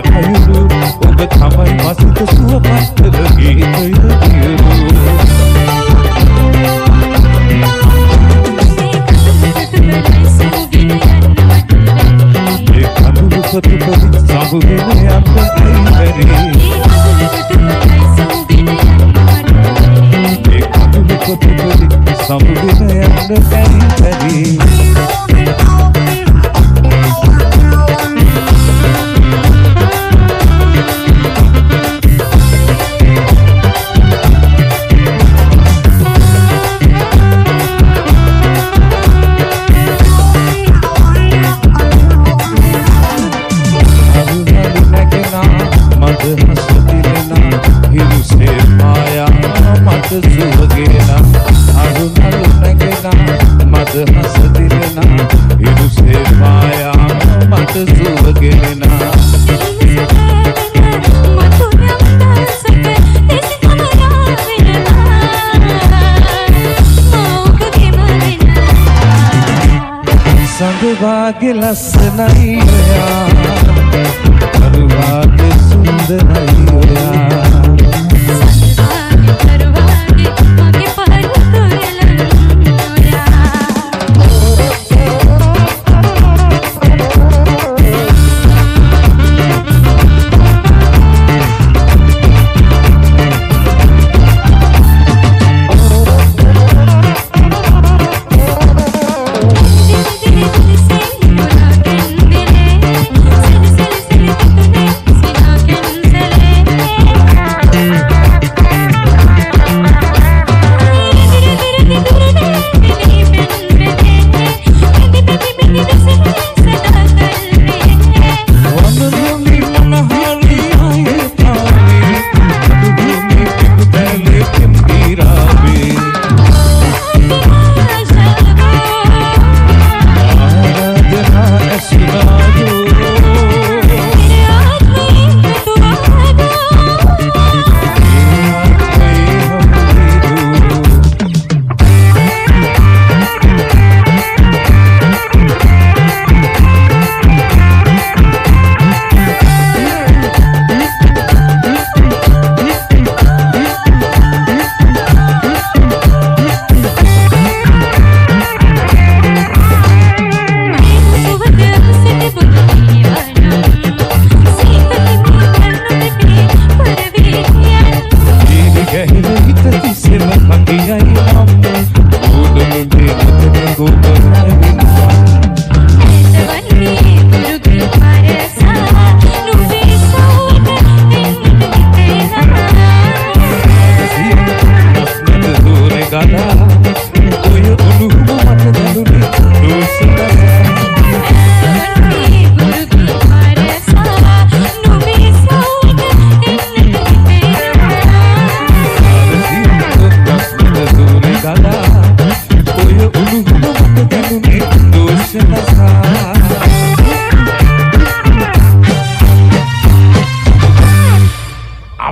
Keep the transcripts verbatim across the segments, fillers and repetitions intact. ayudu oba kamai masita suwa pastada geetu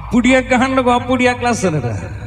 Appudiya kahan lagu appudiya class sena.